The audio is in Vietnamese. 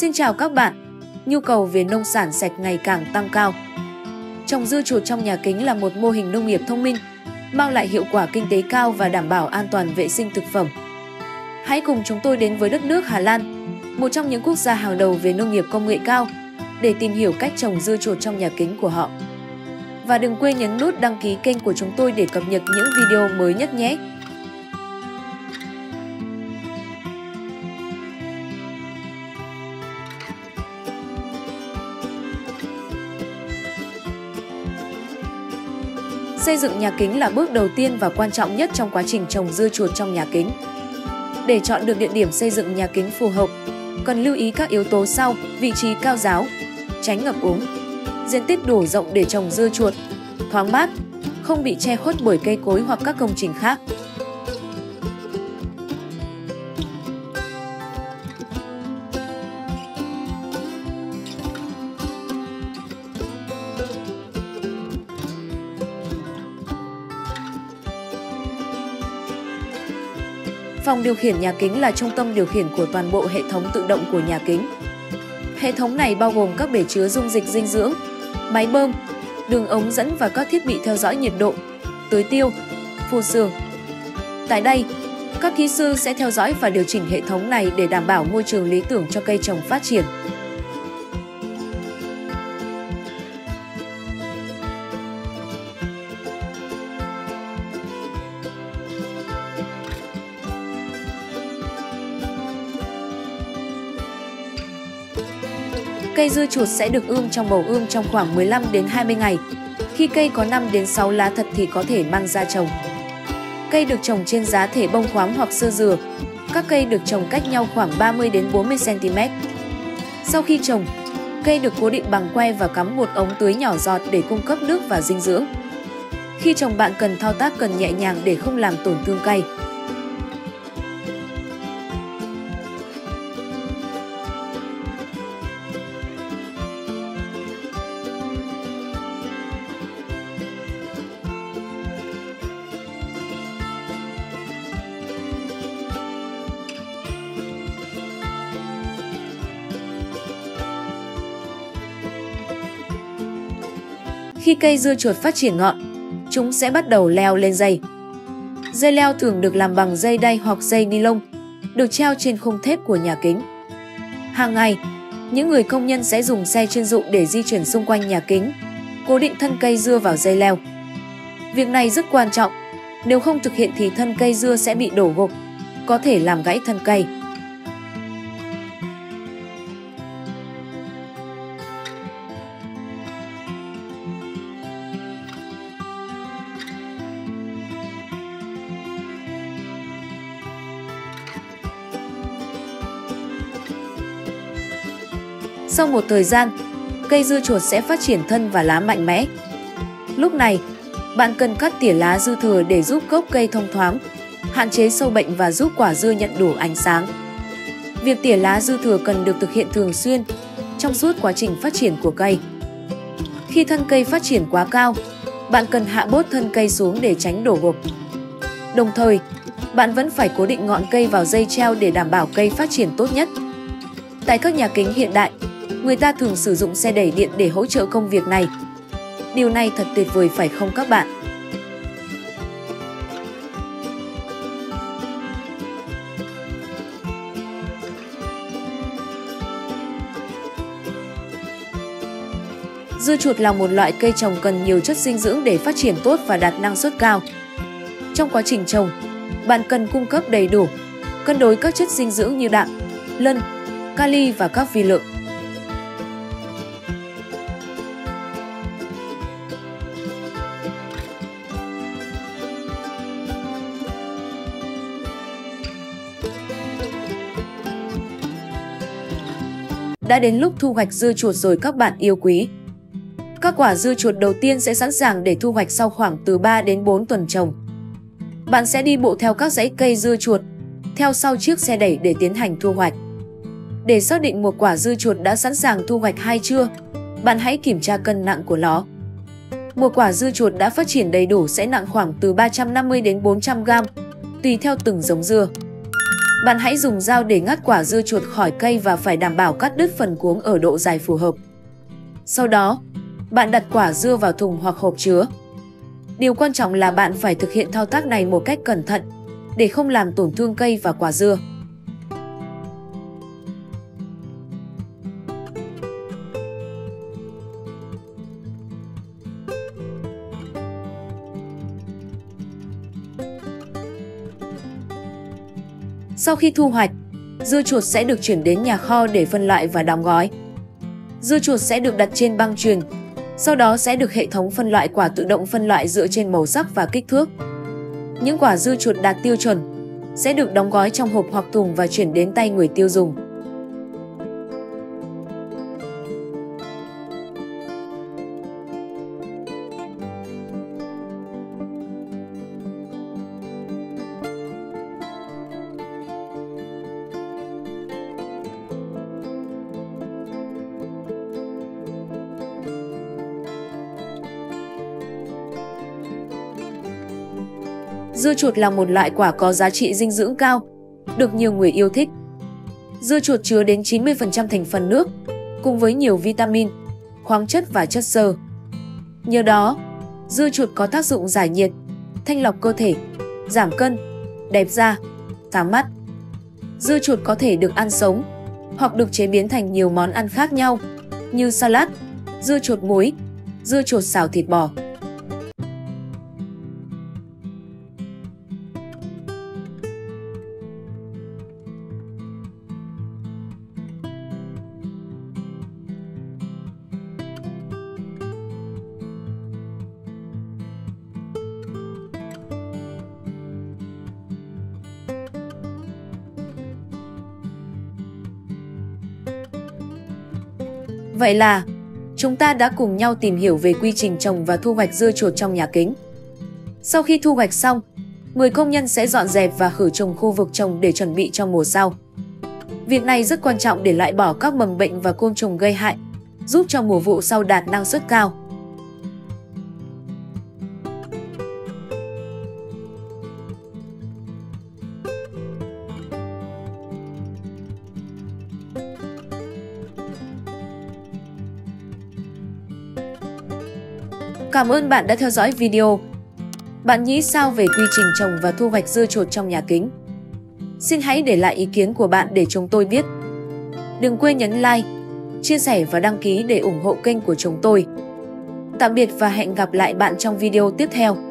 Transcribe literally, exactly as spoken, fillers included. Xin chào các bạn! Nhu cầu về nông sản sạch ngày càng tăng cao. Trồng dưa chuột trong nhà kính là một mô hình nông nghiệp thông minh, mang lại hiệu quả kinh tế cao và đảm bảo an toàn vệ sinh thực phẩm. Hãy cùng chúng tôi đến với đất nước Hà Lan, một trong những quốc gia hàng đầu về nông nghiệp công nghệ cao, để tìm hiểu cách trồng dưa chuột trong nhà kính của họ. Và đừng quên nhấn nút đăng ký kênh của chúng tôi để cập nhật những video mới nhất nhé! Xây dựng nhà kính là bước đầu tiên và quan trọng nhất trong quá trình trồng dưa chuột trong nhà kính. Để chọn được địa điểm xây dựng nhà kính phù hợp, cần lưu ý các yếu tố sau: vị trí cao ráo, tránh ngập úng, diện tích đủ rộng để trồng dưa chuột, thoáng mát, không bị che khuất bởi cây cối hoặc các công trình khác. Phòng điều khiển nhà kính là trung tâm điều khiển của toàn bộ hệ thống tự động của nhà kính. Hệ thống này bao gồm các bể chứa dung dịch dinh dưỡng, máy bơm, đường ống dẫn và các thiết bị theo dõi nhiệt độ, tưới tiêu, phun sương. Tại đây, các kỹ sư sẽ theo dõi và điều chỉnh hệ thống này để đảm bảo môi trường lý tưởng cho cây trồng phát triển. Cây dưa chuột sẽ được ươm trong bầu ươm trong khoảng mười lăm đến hai mươi ngày. Khi cây có năm đến sáu lá thật thì có thể mang ra trồng. Cây được trồng trên giá thể bông khoáng hoặc sơ dừa. Các cây được trồng cách nhau khoảng ba mươi đến bốn mươi xen ti mét. Sau khi trồng, cây được cố định bằng que và cắm một ống tưới nhỏ giọt để cung cấp nước và dinh dưỡng. Khi trồng, bạn cần thao tác cần nhẹ nhàng để không làm tổn thương cây. Khi cây dưa chuột phát triển ngọn, chúng sẽ bắt đầu leo lên dây. Dây leo thường được làm bằng dây đay hoặc dây ni lông, được treo trên khung thép của nhà kính. Hàng ngày, những người công nhân sẽ dùng xe chuyên dụng để di chuyển xung quanh nhà kính, cố định thân cây dưa vào dây leo. Việc này rất quan trọng, nếu không thực hiện thì thân cây dưa sẽ bị đổ gục, có thể làm gãy thân cây. Sau một thời gian, cây dưa chuột sẽ phát triển thân và lá mạnh mẽ. Lúc này, bạn cần cắt tỉa lá dư thừa để giúp gốc cây thông thoáng, hạn chế sâu bệnh và giúp quả dưa nhận đủ ánh sáng. Việc tỉa lá dư thừa cần được thực hiện thường xuyên trong suốt quá trình phát triển của cây. Khi thân cây phát triển quá cao, bạn cần hạ bớt thân cây xuống để tránh đổ gục. Đồng thời, bạn vẫn phải cố định ngọn cây vào dây treo để đảm bảo cây phát triển tốt nhất. Tại các nhà kính hiện đại, người ta thường sử dụng xe đẩy điện để hỗ trợ công việc này. Điều này thật tuyệt vời phải không các bạn? Dưa chuột là một loại cây trồng cần nhiều chất dinh dưỡng để phát triển tốt và đạt năng suất cao. Trong quá trình trồng, bạn cần cung cấp đầy đủ, cân đối các chất dinh dưỡng như đạm, lân, kali và các vi lượng. Đã đến lúc thu hoạch dưa chuột rồi các bạn yêu quý. Các quả dưa chuột đầu tiên sẽ sẵn sàng để thu hoạch sau khoảng từ ba đến bốn tuần trồng. Bạn sẽ đi bộ theo các dãy cây dưa chuột, theo sau chiếc xe đẩy để tiến hành thu hoạch. Để xác định một quả dưa chuột đã sẵn sàng thu hoạch hay chưa, bạn hãy kiểm tra cân nặng của nó. Một quả dưa chuột đã phát triển đầy đủ sẽ nặng khoảng từ ba trăm năm mươi đến bốn trăm gam, tùy theo từng giống dưa. Bạn hãy dùng dao để ngắt quả dưa chuột khỏi cây và phải đảm bảo cắt đứt phần cuống ở độ dài phù hợp. Sau đó, bạn đặt quả dưa vào thùng hoặc hộp chứa. Điều quan trọng là bạn phải thực hiện thao tác này một cách cẩn thận để không làm tổn thương cây và quả dưa. Sau khi thu hoạch, dưa chuột sẽ được chuyển đến nhà kho để phân loại và đóng gói. Dưa chuột sẽ được đặt trên băng chuyền, sau đó sẽ được hệ thống phân loại quả tự động phân loại dựa trên màu sắc và kích thước. Những quả dưa chuột đạt tiêu chuẩn sẽ được đóng gói trong hộp hoặc thùng và chuyển đến tay người tiêu dùng. Dưa chuột là một loại quả có giá trị dinh dưỡng cao, được nhiều người yêu thích. Dưa chuột chứa đến chín mươi phần trăm thành phần nước, cùng với nhiều vitamin, khoáng chất và chất xơ. Nhờ đó, dưa chuột có tác dụng giải nhiệt, thanh lọc cơ thể, giảm cân, đẹp da, sáng mắt. Dưa chuột có thể được ăn sống hoặc được chế biến thành nhiều món ăn khác nhau như salad, dưa chuột muối, dưa chuột xào thịt bò. Vậy là, chúng ta đã cùng nhau tìm hiểu về quy trình trồng và thu hoạch dưa chuột trong nhà kính. Sau khi thu hoạch xong, người công nhân sẽ dọn dẹp và khử trùng khu vực trồng để chuẩn bị cho mùa sau. Việc này rất quan trọng để loại bỏ các mầm bệnh và côn trùng gây hại, giúp cho mùa vụ sau đạt năng suất cao. Cảm ơn bạn đã theo dõi video. Bạn nghĩ sao về quy trình trồng và thu hoạch dưa chuột trong nhà kính? Xin hãy để lại ý kiến của bạn để chúng tôi biết. Đừng quên nhấn like, chia sẻ và đăng ký để ủng hộ kênh của chúng tôi. Tạm biệt và hẹn gặp lại bạn trong video tiếp theo.